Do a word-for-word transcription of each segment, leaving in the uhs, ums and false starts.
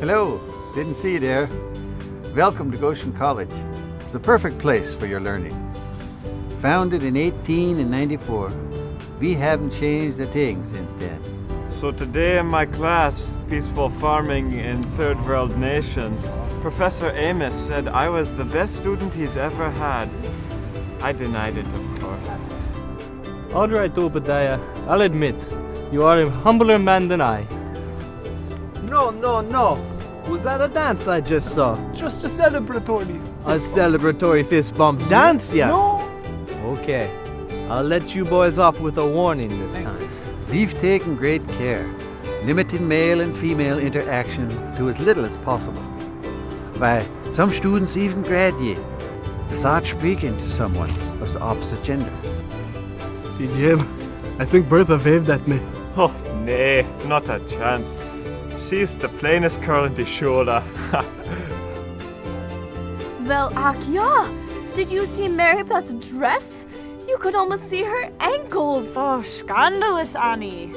Hello, didn't see you there. Welcome to Goshen College, the perfect place for your learning. Founded in eighteen ninety-four, we haven't changed a thing since then. So today in my class, Peaceful Farming in Third World Nations, Professor Amos said I was the best student he's ever had. I denied it, of course. All right, Obadiah, I'll admit, you are a humbler man than I. No, no, no. Was that a dance I just saw? Just a celebratory fist A celebratory fist bump dance, yeah? No! Okay, I'll let you boys off with a warning this time. We've taken great care, limiting male and female interaction to as little as possible. Why, some students even graduate without speaking to someone of the opposite gender. See, Jim, I think Bertha waved at me. Oh, nay, not a chance. She's the plainest curl in the shoulder. Well, Akya, did you see Mary Beth's dress? You could almost see her ankles. Oh, scandalous, Annie.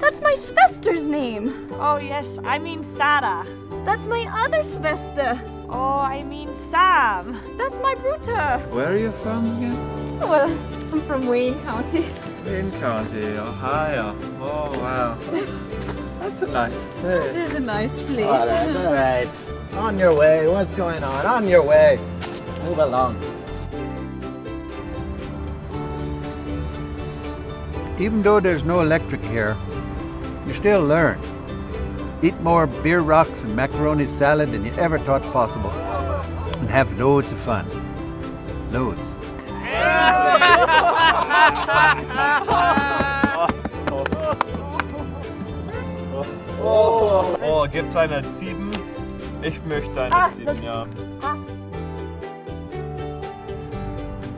That's my sister's name. Oh, yes, I mean Sarah. That's my other sister. Oh, I mean Sam. That's my brother. Where are you from again? Well, I'm from Wayne County. Wayne County, Ohio. Oh, wow. That's a nice place. It is a nice place. All right, all right. On your way. What's going on? On your way. Move along. Even though there's no electric here, you still learn. Eat more beer rocks and macaroni salad than you ever thought possible. And have loads of fun. Loads. Oh, oh, gibt's eine Zieben? Ich möchte eine Zieben, ja.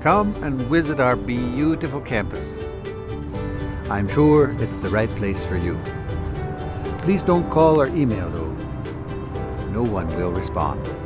Come and visit our beautiful campus. I'm sure it's the right place for you. Please don't call or email though. No one will respond.